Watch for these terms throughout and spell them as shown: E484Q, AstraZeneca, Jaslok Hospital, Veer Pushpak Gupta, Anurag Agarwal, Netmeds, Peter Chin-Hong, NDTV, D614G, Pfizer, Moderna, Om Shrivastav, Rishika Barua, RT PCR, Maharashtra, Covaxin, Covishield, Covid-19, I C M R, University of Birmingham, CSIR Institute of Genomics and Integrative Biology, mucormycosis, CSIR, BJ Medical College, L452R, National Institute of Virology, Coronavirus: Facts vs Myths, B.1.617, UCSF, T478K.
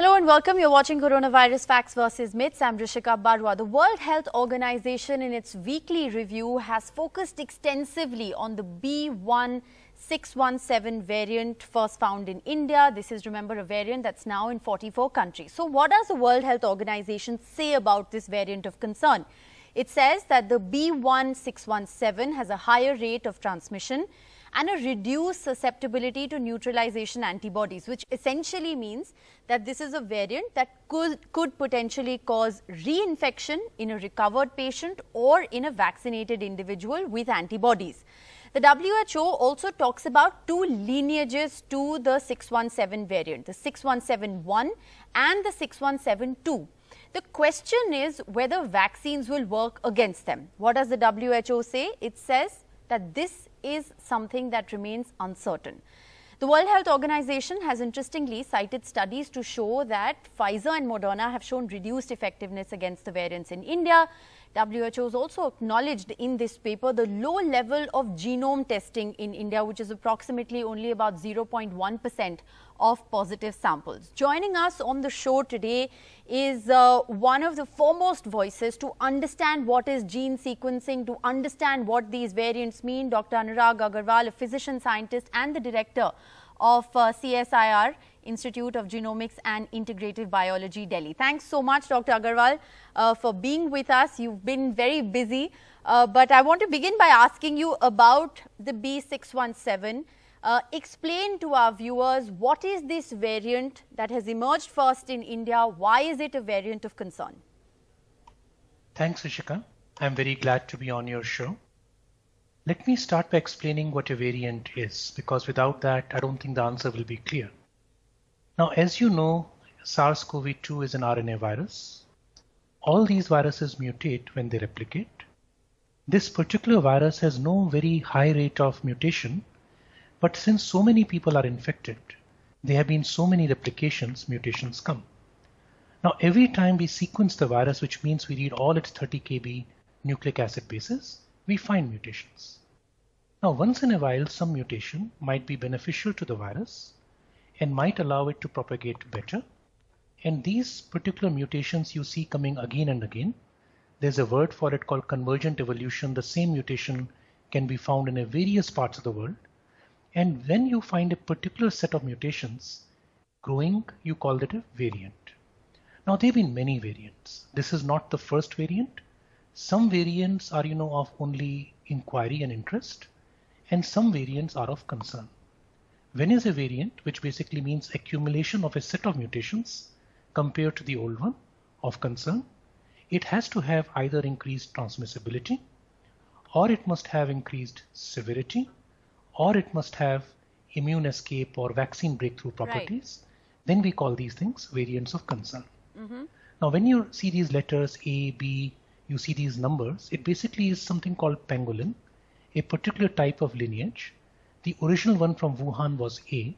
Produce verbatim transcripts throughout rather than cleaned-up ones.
Hello and welcome. You're watching Coronavirus Facts versus Myths. I'm Rishika Barua. The World Health Organization in its weekly review has focused extensively on the B one six one seven variant first found in India. This is, remember, a variant that's now in forty-four countries. So what does the World Health Organization say about this variant of concern? It says that the B one six one seven has a higher rate of transmission and a reduced susceptibility to neutralization antibodies, which essentially means that this is a variant that could, could potentially cause reinfection in a recovered patient or in a vaccinated individual with antibodies. The W H O also talks about two lineages to the six one seven variant, the six one seven one and the six one seven two. The question is whether vaccines will work against them. What does the W H O say? It says that this is something that remains uncertain. The World Health Organization has interestingly cited studies to show that Pfizer and Moderna have shown reduced effectiveness against the variants in India. W H O has also acknowledged in this paper the low level of genome testing in India, which is approximately only about zero point one percent of positive samples. Joining us on the show today is uh, one of the foremost voices to understand what is gene sequencing, to understand what these variants mean, Doctor Anurag Agarwal, a physician scientist and the director of uh, C S I R, Institute of Genomics and Integrative Biology, Delhi. Thanks so much, Doctor Agarwal, uh, for being with us. You've been very busy, uh, but I want to begin by asking you about the B six one seven. Uh, explain to our viewers, what is this variant that has emerged first in India? Why is it a variant of concern? Thanks, Rishika. I'm very glad to be on your show. Let me start by explaining what a variant is, because without that, I don't think the answer will be clear. Now, as you know, SARS CoV two is an R N A virus. All these viruses mutate when they replicate. This particular virus has no very high rate of mutation, but since so many people are infected, there have been so many replications, mutations come. Now, every time we sequence the virus, which means we read all its thirty K B nucleic acid bases, we find mutations. Now, once in a while, some mutation might be beneficial to the virus and might allow it to propagate better. And these particular mutations you see coming again and again. There's a word for it called convergent evolution. The same mutation can be found in various parts of the world. And when you find a particular set of mutations growing, you call it a variant. Now, there have been many variants. This is not the first variant. Some variants are, you know, of only inquiry and interest, and some variants are of concern. When is a variant, which basically means accumulation of a set of mutations compared to the old one, of concern? It has to have either increased transmissibility, or it must have increased severity, or it must have immune escape or vaccine breakthrough properties. Right. Then we call these things variants of concern. Mm-hmm. Now, when you see these letters A, B, you see these numbers, it basically is something called pangolin, a particular type of lineage. The original one from Wuhan was A.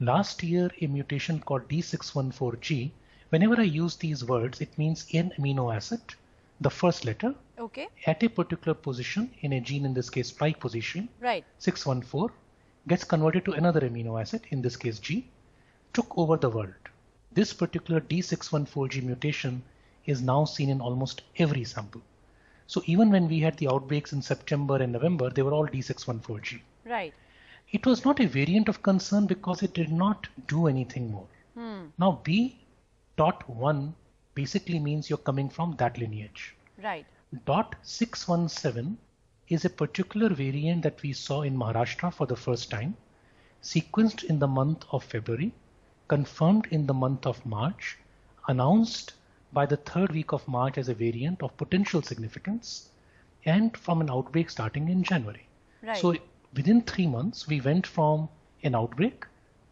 Last year, a mutation called D six one four G. Whenever I use these words, it means an amino acid, the first letter, okay, at a particular position in a gene, in this case spike position, right, six one four, gets converted to another amino acid, in this case G, took over the world. This particular D six one four G mutation is now seen in almost every sample. So even when we had the outbreaks in September and November, they were all D six one four G. Right. It was not a variant of concern because it did not do anything more. Hmm. Now, B dot one basically means you're coming from that lineage. Right. dot six one seven is a particular variant that we saw in Maharashtra for the first time, sequenced in the month of February, confirmed in the month of March, announced by the third week of March as a variant of potential significance, and from an outbreak starting in January. Right. So within three months, we went from an outbreak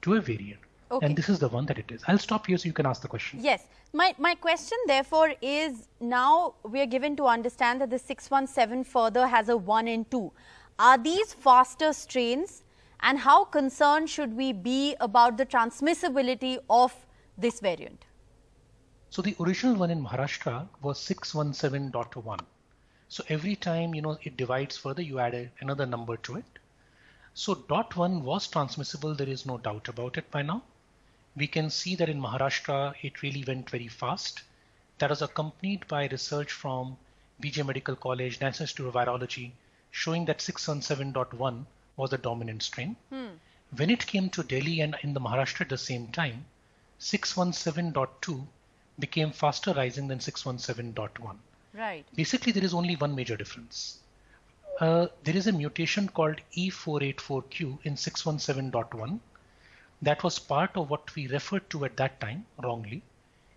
to a variant. Okay. And this is the one that it is. I'll stop here so you can ask the question. Yes. My, my question, therefore, is now we are given to understand that the six one seven further has a one and two. Are these faster strains? And how concerned should we be about the transmissibility of this variant? So the original one in Maharashtra was six one seven dot one. So every time, you know, it divides further, you add a, another number to it. So dot one was transmissible, there is no doubt about it by now. we can see that in Maharashtra, it really went very fast. That was accompanied by research from B J Medical College, National Institute of Virology, showing that six seventeen point one was the dominant strain. Hmm. When it came to Delhi and in the Maharashtra at the same time, six seventeen point two became faster rising than six seventeen point one. Right. Basically, there is only one major difference. Uh, there is a mutation called E four eight four Q in six seventeen point one. That was part of what we referred to at that time, wrongly,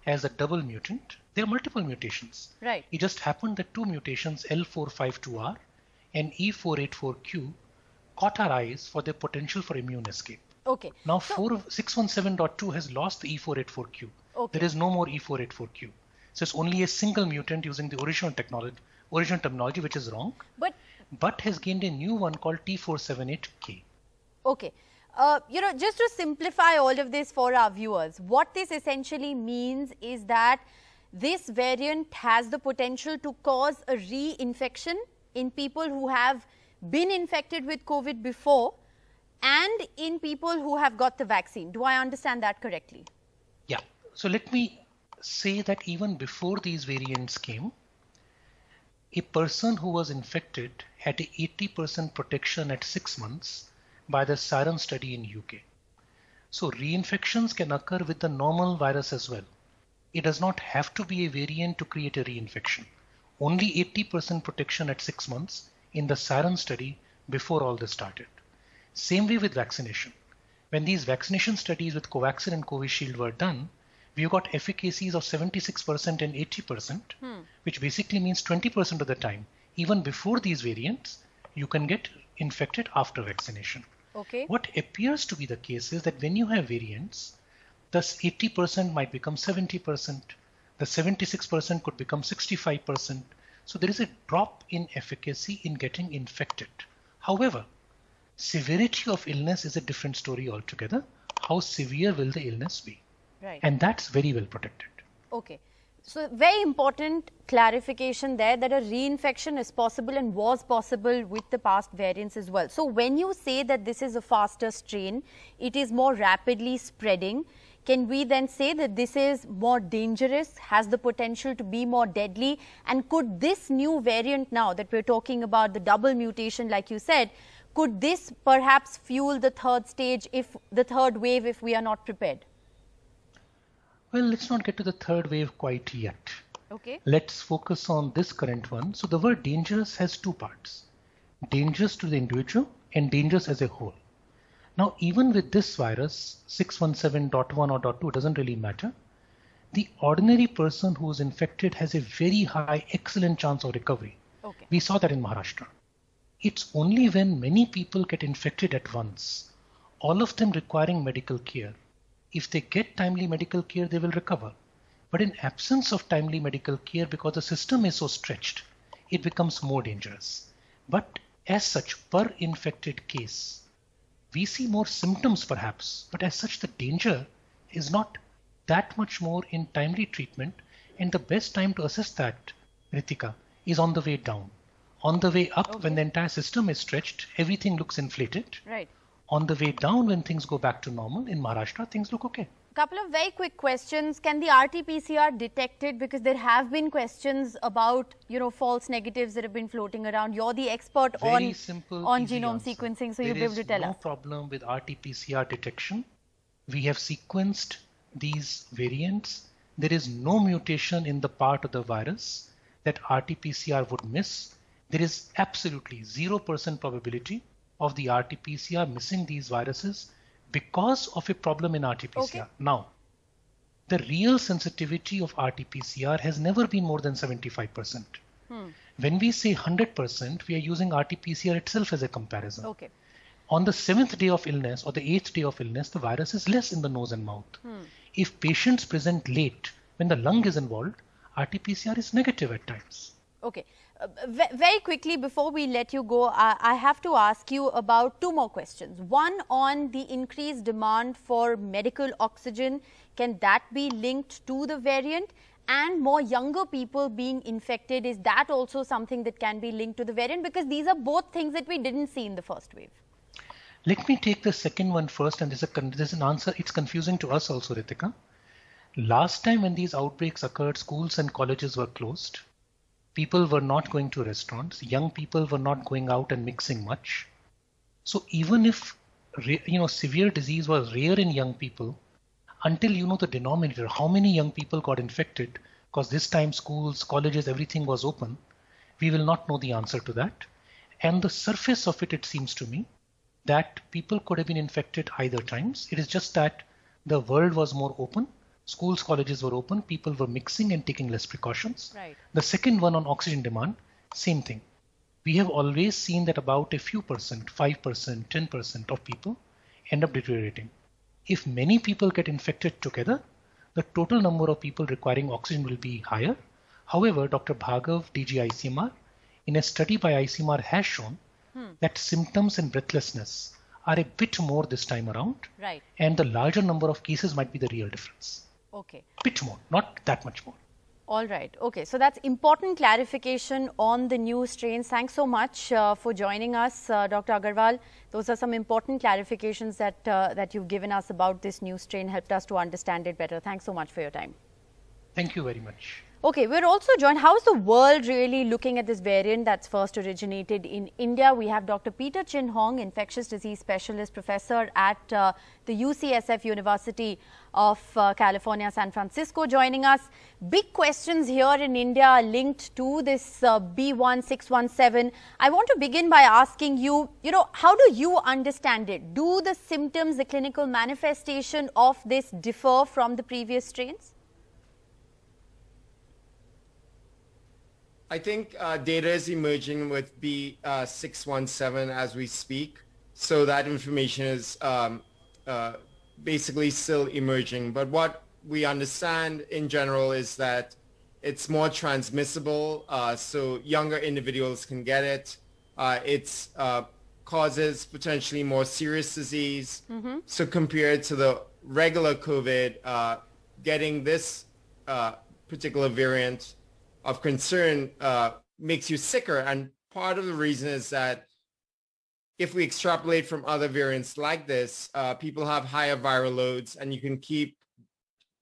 as a double mutant. There are multiple mutations. Right. It just happened that two mutations, L four five two R and E four eight four Q, caught our eyes for their potential for immune escape. Okay. Now, so, six seventeen point two has lost the E four eight four Q. Okay. There is no more E four eight four Q. So it's only a single mutant using the original technology, original terminology, which is wrong, but, but has gained a new one called T four seven eight K. Okay. Uh, you know, just to simplify all of this for our viewers, what this essentially means is that this variant has the potential to cause a reinfection in people who have been infected with COVID before and in people who have got the vaccine. Do I understand that correctly? Yeah. So let me say that even before these variants came, a person who was infected had an eighty percent protection at six months by the SARM study in U K. So reinfections can occur with the normal virus as well. It does not have to be a variant to create a reinfection. Only eighty percent protection at six months in the SARM study before all this started. Same way with vaccination. When these vaccination studies with Covaxin and Covishield were done, we got efficacies of seventy-six percent and eighty percent, hmm. which basically means twenty percent of the time, even before these variants, you can get infected after vaccination. Okay. What appears to be the case is that when you have variants, thus eighty percent might become seventy percent, the seventy-six percent could become sixty-five percent. So there is a drop in efficacy in getting infected. However, severity of illness is a different story altogether. How severe will the illness be? Right. And that's very well protected. Okay. So very important clarification there that a reinfection is possible and was possible with the past variants as well. So when you say that this is a faster strain, it is more rapidly spreading. Can we then say that this is more dangerous, has the potential to be more deadly, and could this new variant now that we're talking about, the double mutation like you said, could this perhaps fuel the third stage, if the third wave, if we are not prepared? Well, let's not get to the third wave quite yet. Okay. Let's focus on this current one. So the word dangerous has two parts. Dangerous to the individual and dangerous as a whole. Now, even with this virus, six seventeen point one or point two, it doesn't really matter. The ordinary person who is infected has a very high, excellent chance of recovery. Okay. We saw that in Maharashtra. It's only when many people get infected at once, all of them requiring medical care. If they get timely medical care, they will recover. But in absence of timely medical care, because the system is so stretched, it becomes more dangerous. But as such, per infected case, we see more symptoms perhaps, but as such, the danger is not that much more in timely treatment. And the best time to assess that, Ritika, is on the way down. On the way up, okay. when the entire system is stretched, everything looks inflated. Right. On the way down, when things go back to normal in Maharashtra, things look okay. Couple of very quick questions. Can the R T P C R detect it? Because there have been questions about, you know, false negatives that have been floating around. You're the expert very on, simple, on genome answer. sequencing, so you'll be able to tell no us. There is no problem with R T P C R detection. We have sequenced these variants. There is no mutation in the part of the virus that R T P C R would miss. There is absolutely zero percent probability of the R T P C R missing these viruses because of a problem in R T P C R. Okay. Now, the real sensitivity of R T P C R has never been more than seventy-five percent. Hmm. When we say one hundred percent, we are using R T P C R itself as a comparison. Okay. On the seventh day of illness or the eighth day of illness, the virus is less in the nose and mouth. Hmm. If patients present late, when the lung is involved, R T P C R is negative at times. Okay. Uh, very quickly, before we let you go, uh, I have to ask you about two more questions. One on the increased demand for medical oxygen. Can that be linked to the variant? And more younger people being infected, is that also something that can be linked to the variant? Because these are both things that we didn't see in the first wave. Let me take the second one first, and there's, a, there's an answer. It's confusing to us also, Ritika. Last time when these outbreaks occurred, schools and colleges were closed. People were not going to restaurants. Young people were not going out and mixing much. So even if you know severe disease was rare in young people, until you know the denominator, how many young people got infected, because this time schools, colleges, everything was open, we will not know the answer to that. And the surface of it, it seems to me, that people could have been infected either times. It is just that the world was more open. Schools, colleges were open. People were mixing and taking less precautions. Right. The second one on oxygen demand, same thing. We have always seen that about a few percent, five percent, ten percent of people end up deteriorating. If many people get infected together, the total number of people requiring oxygen will be higher. However, Doctor Bhargav, D G I C M R, in a study by I C M R has shown hmm. that symptoms and breathlessness are a bit more this time around. Right. And the larger number of cases might be the real difference. Okay. Bit more, not that much more. All right. Okay. So that's important clarification on the new strains. Thanks so much uh, for joining us, uh, Doctor Agarwal. Those are some important clarifications that uh, that you've given us about this new strain, helped us to understand it better. Thanks so much for your time. Thank you very much. Okay, we're also joined. How is the world really looking at this variant that's first originated in India? We have Doctor Peter Chin-Hong, infectious disease specialist, professor at uh, the U C S F, University of uh, California, San Francisco, joining us. Big questions here in India are linked to this uh, B one six one seven. I want to begin by asking you, you know, how do you understand it? Do the symptoms, the clinical manifestation of this differ from the previous strains? I think uh, data is emerging with B six one seven as we speak, so that information is um, uh, basically still emerging. But what we understand in general is that it's more transmissible, uh, so younger individuals can get it. Uh, it uh, causes potentially more serious disease. Mm-hmm. So compared to the regular COVID, uh, getting this uh, particular variant of concern uh, makes you sicker. And part of the reason is that if we extrapolate from other variants like this, uh, people have higher viral loads and you can keep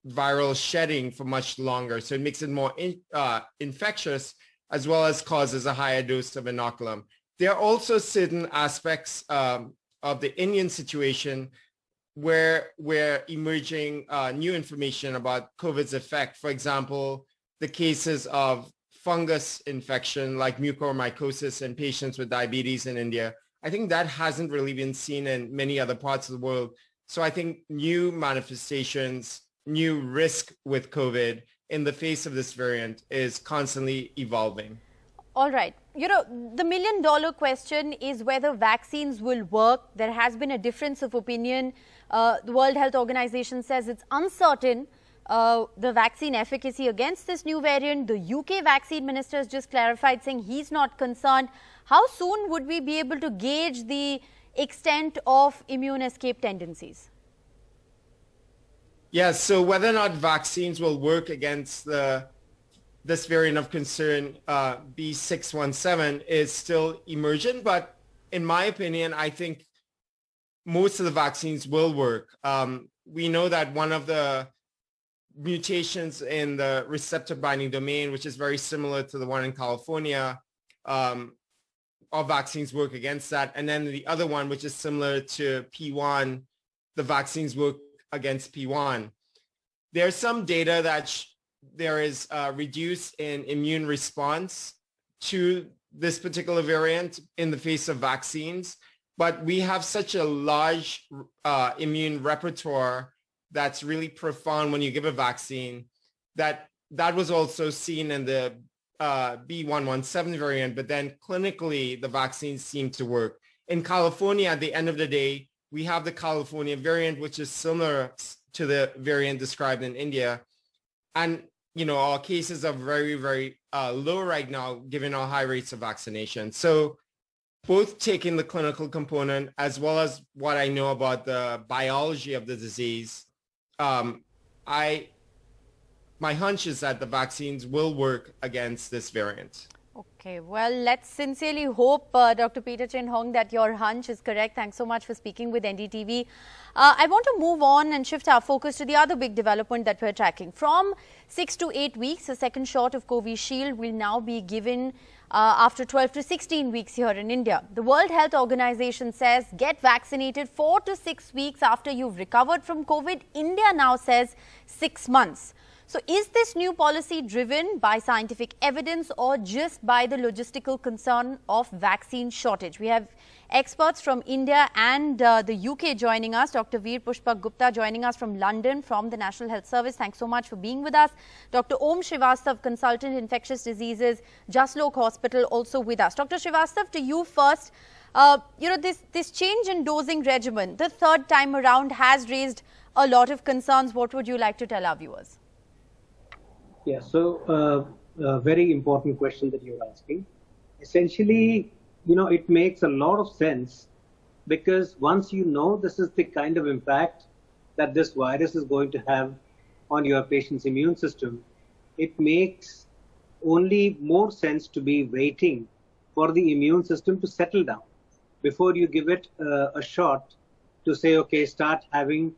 viral shedding for much longer. So it makes it more in, uh, infectious, as well as causes a higher dose of inoculum. There are also certain aspects um, of the Indian situation where we're emerging uh, new information about COVID's effect. For example, the cases of fungus infection like mucormycosis in patients with diabetes in India. I think that hasn't really been seen in many other parts of the world. So I think new manifestations, new risk with COVID in the face of this variant is constantly evolving. All right. You know, the million dollar question is whether vaccines will work. There has been a difference of opinion. Uh, the World Health Organization says it's uncertain Uh, the vaccine efficacy against this new variant. The U K vaccine minister has just clarified, saying he's not concerned. How soon would we be able to gauge the extent of immune escape tendencies? Yes, so whether or not vaccines will work against the, this variant of concern, uh, B six one seven, is still emergent. But in my opinion, I think most of the vaccines will work. Um, we know that one of the mutations in the receptor binding domain, which is very similar to the one in California, um, our vaccines work against that. And then the other one, which is similar to P one, the vaccines work against P one. There's some data that sh there is a reduce in immune response to this particular variant in the face of vaccines, but we have such a large uh, immune repertoire that's really profound when you give a vaccine. That that was also seen in the uh, B one one seven variant, but then clinically the vaccines seem to work. In California, at the end of the day, we have the California variant, which is similar to the variant described in India. And, you know, our cases are very, very uh, low right now, given our high rates of vaccination. So both taking the clinical component as well as what I know about the biology of the disease, Um, I, my hunch is that the vaccines will work against this variant. Okay, well, let's sincerely hope, uh, Doctor Peter Chin-Hong, that your hunch is correct. Thanks so much for speaking with N D T V. Uh, I want to move on and shift our focus to the other big development that we're tracking. From six to eight weeks, a second shot of Covishield will now be given uh, after twelve to sixteen weeks here in India. The World Health Organization says get vaccinated four to six weeks after you've recovered from COVID. India now says six months. So is this new policy driven by scientific evidence or just by the logistical concern of vaccine shortage? We have experts from India and uh, the U K joining us. Doctor Veer Pushpak Gupta joining us from London from the National Health Service. Thanks so much for being with us. Doctor Om Shrivastav, Consultant Infectious Diseases, Jaslok Hospital, also with us. Doctor Shrivastav, to you first. Uh, you know, this, this change in dosing regimen, the third time around, has raised a lot of concerns. What would you like to tell our viewers? Yeah, so uh, a very important question that you're asking. Essentially, you know, it makes a lot of sense because once you know this is the kind of impact that this virus is going to have on your patient's immune system, it makes only more sense to be waiting for the immune system to settle down before you give it uh, a shot to say, okay, start having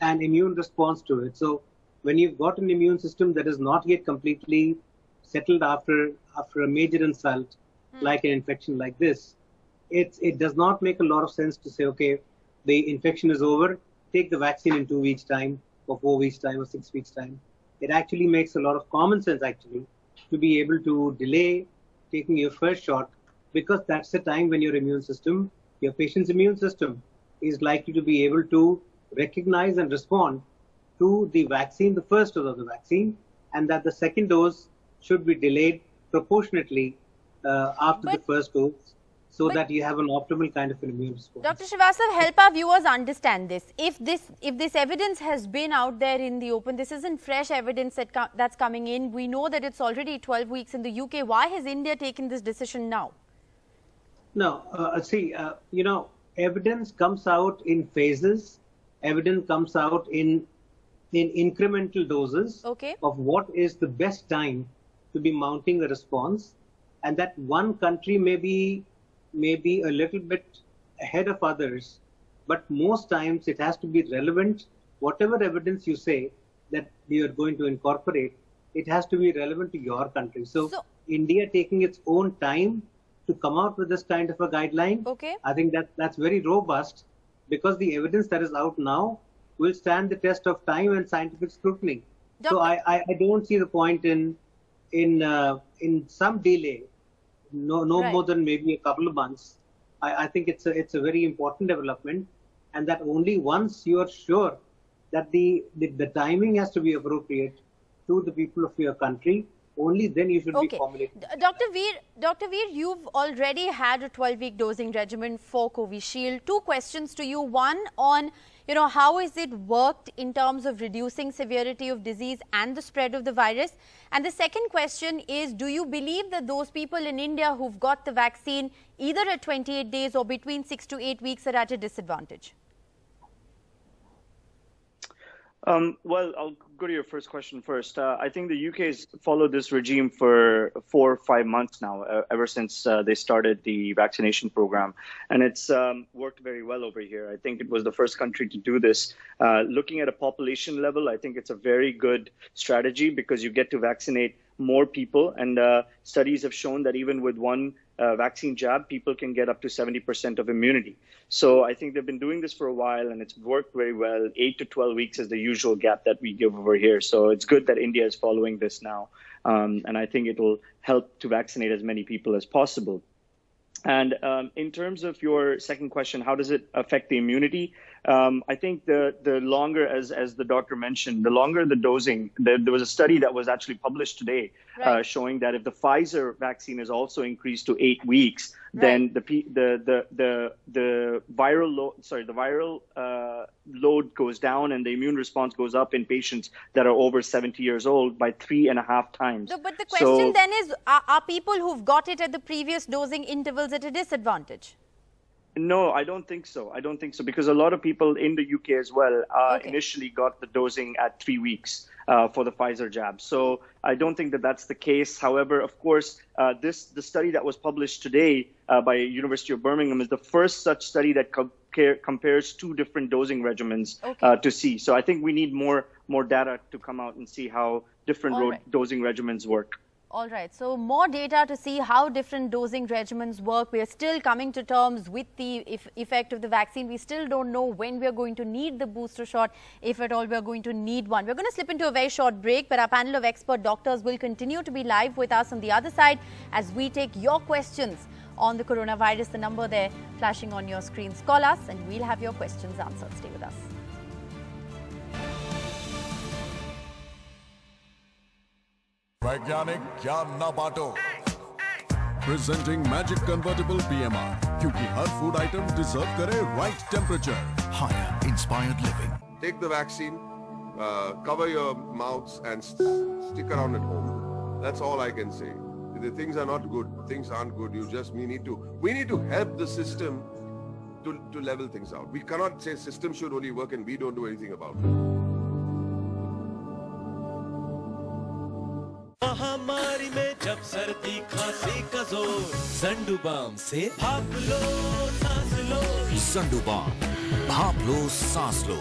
an immune response to it. So when you've got an immune system that is not yet completely settled after after a major insult, mm. like an infection like this, it, it does not make a lot of sense to say, okay, the infection is over, take the vaccine in two weeks' time, or four weeks' time, or six weeks' time. It actually makes a lot of common sense, actually, to be able to delay taking your first shot, because that's the time when your immune system, your patient's immune system, is likely to be able to recognize and respond to the vaccine, the first dose of the vaccine, and that the second dose should be delayed proportionately uh, after but, the first dose, so that you have an optimal kind of an immune response. Doctor Shrivastav, help our viewers understand this. If this, if this evidence has been out there in the open, this isn't fresh evidence that com that's coming in. We know that it's already twelve weeks in the U K. Why has India taken this decision now? No, uh, see, uh, you know, evidence comes out in phases. Evidence comes out in in incremental doses okay. of what is the best time to be mounting a response, and that one country may be, may be a little bit ahead of others, but most times it has to be relevant. Whatever evidence you say that you are going to incorporate, it has to be relevant to your country. So, so India taking its own time to come out with this kind of a guideline, okay. I think that that's very robust, because the evidence that is out now will stand the test of time and scientific scrutiny. Doctor So I, I, I don't see the point in in uh, in some delay, no no right. more than maybe a couple of months. I, I think it's a it's a very important development, and that only once you are sure that the, the the timing has to be appropriate to the people of your country. Only then you should okay. be formulating. Doctor Veer, Doctor Veer, you've already had a twelve-week dosing regimen for Covishield. Two questions to you. One on, you know, how is it worked in terms of reducing severity of disease and the spread of the virus? And the second question is, do you believe that those people in India who've got the vaccine either at twenty-eight days or between six to eight weeks are at a disadvantage? Um, well, I'll go to your first question first. Uh, I think the U K has followed this regime for four or five months now, uh, ever since uh, they started the vaccination program. And it's um, worked very well over here. I think it was the first country to do this. Uh, looking at a population level, I think it's a very good strategy, because you get to vaccinate more people. And uh, studies have shown that even with one Uh, vaccine jab, people can get up to seventy percent of immunity. So I think they've been doing this for a while, and it's worked very well. eight to twelve weeks is the usual gap that we give over here. So it's good that India is following this now. Um, and I think it will help to vaccinate as many people as possible. And um, in terms of your second question, how does it affect the immunity? Um, I think the, the longer, as, as the doctor mentioned, the longer the dosing, the, there was a study that was actually published today right. uh, showing that if the Pfizer vaccine is also increased to eight weeks, right. then the, the, the, the, the viral load, sorry, the viral uh, load goes down, and the immune response goes up in patients that are over seventy years old by three and a half times. So, but the question so, then is, are, are people who've got it at the previous dosing intervals at a disadvantage? No, I don't think so. I don't think so, because a lot of people in the U K as well uh, okay. initially got the dosing at three weeks uh, for the Pfizer jab. So I don't think that that's the case. However, of course, uh, this the study that was published today uh, by University of Birmingham is the first such study that co compares two different dosing regimens okay. uh, to see. So I think we need more more data to come out and see how different ro right. dosing regimens work. All right. So more data to see how different dosing regimens work. We are still coming to terms with the if effect of the vaccine. We still don't know when we are going to need the booster shot, if at all we are going to need one. We're going to slip into a very short break, but our panel of expert doctors will continue to be live with us on the other side as we take your questions on the coronavirus. The number there flashing on your screens. Call us and we'll have your questions answered. Stay with us. वैज्ञानिक ज्ञान न बांटो presenting magic convertible PMR क्योंकि हर food item deserve करे right temperature higher inspired living take the vaccine cover your mouths and stick around at home that's all I can say the things are not good things aren't good you just we need to we need to help the system to to level things out we can not say system should only work and we don't do anything about it महामारी में जब सर्दी खांसी का जोर संडू balm से भाप लो सांस लो संडू बाम भाप लो सांस लो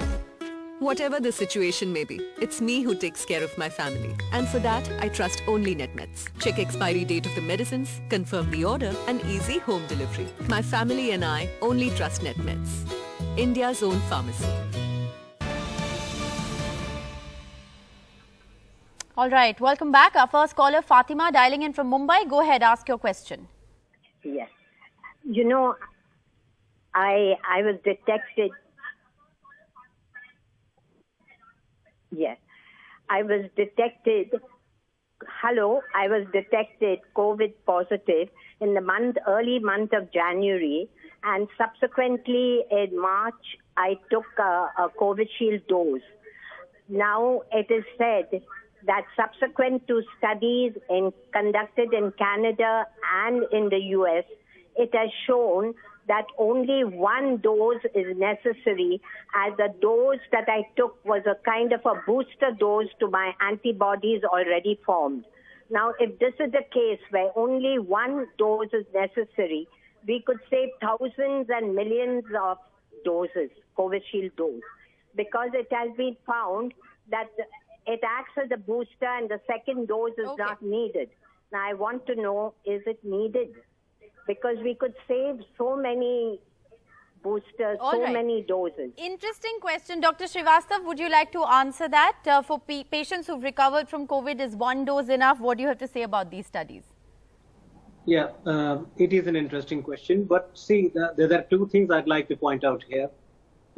Whatever the situation may be, it's me who takes care of my family. And for that, I trust only Netmeds. Check expiry date of the medicines, confirm the order, and easy home delivery. My family and I only trust Netmeds. India's own pharmacy. All right, welcome back. Our first caller, Fatima, dialing in from Mumbai. Go ahead, ask your question. Yes. You know, I I was detected... Yes. I was detected... Hello, I was detected COVID positive in the month, early month of January, and subsequently in March, I took a, a Covishield dose. Now it is said that subsequent to studies in, conducted in Canada and in the U S, it has shown that only one dose is necessary, as the dose that I took was a kind of a booster dose to my antibodies already formed. Now, if this is the case where only one dose is necessary, we could save thousands and millions of doses, Covishield dose, because it has been found that the, it acts as a booster and the second dose is okay. not needed. Now, I want to know, is it needed? Because we could save so many boosters, All so right. many doses. Interesting question. Doctor Shrivastav, would you like to answer that? Uh, for patients who've recovered from COVID, is one dose enough? What do you have to say about these studies? Yeah, uh, it is an interesting question. But see, the, there are two things I'd like to point out here.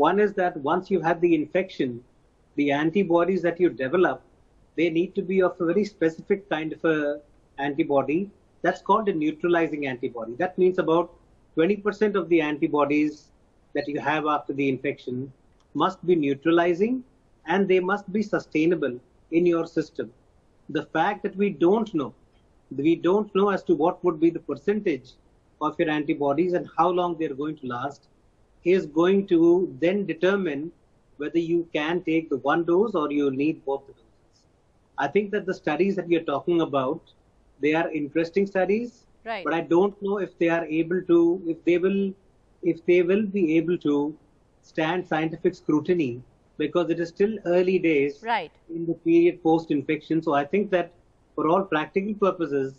One is that once you have the infection, the antibodies that you develop, they need to be of a very specific kind of a antibody. That's called a neutralizing antibody. That means about twenty percent of the antibodies that you have after the infection must be neutralizing, and they must be sustainable in your system. The fact that we don't know, we don't know as to what would be the percentage of your antibodies and how long they're going to last, is going to then determine whether you can take the one dose or you need both the doses. I think that the studies that you're talking about, they are interesting studies, right. but I don't know if they are able to, if they will, if they will be able to stand scientific scrutiny, because it is still early days right. in the period post-infection. So I think that for all practical purposes,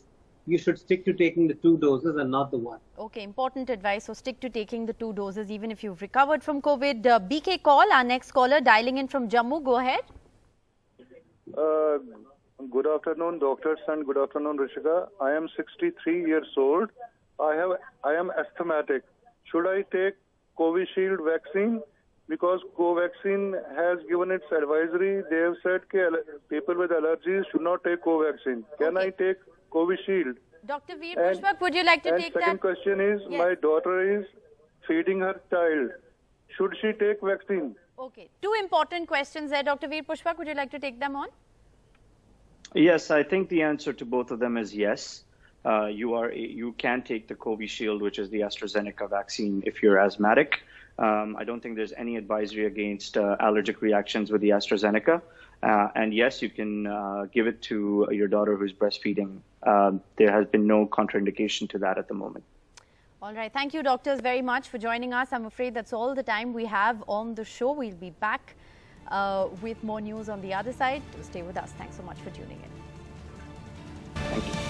you should stick to taking the two doses and not the one. Okay, important advice. So stick to taking the two doses even if you've recovered from COVID. Uh, B K call, our next caller dialing in from Jammu. Go ahead. Uh, good afternoon, doctors, and good afternoon, Rishika. I am sixty-three years old. I have I am asthmatic. Should I take Covishield vaccine? Because Covaxin has given its advisory. They have said that people with allergies should not take Covaxin. Can okay. I take Covishield? Doctor Veer Pushpak, would you like to take that? Second question is, yes. my daughter is feeding her child. Should she take vaccine? Okay. Two important questions there. Doctor Veer Pushpak, would you like to take them on? Yes, I think the answer to both of them is yes. Uh, you are a, you can take the Covishield, which is the AstraZeneca vaccine, if you're asthmatic. Um, I don't think there's any advisory against uh, allergic reactions with the AstraZeneca. Uh, and yes, you can uh, give it to your daughter who's breastfeeding. Uh, there has been no contraindication to that at the moment. All right. Thank you, doctors, very much for joining us. I'm afraid that's all the time we have on the show. We'll be back uh, with more news on the other side. So stay with us. Thanks so much for tuning in. Thank you.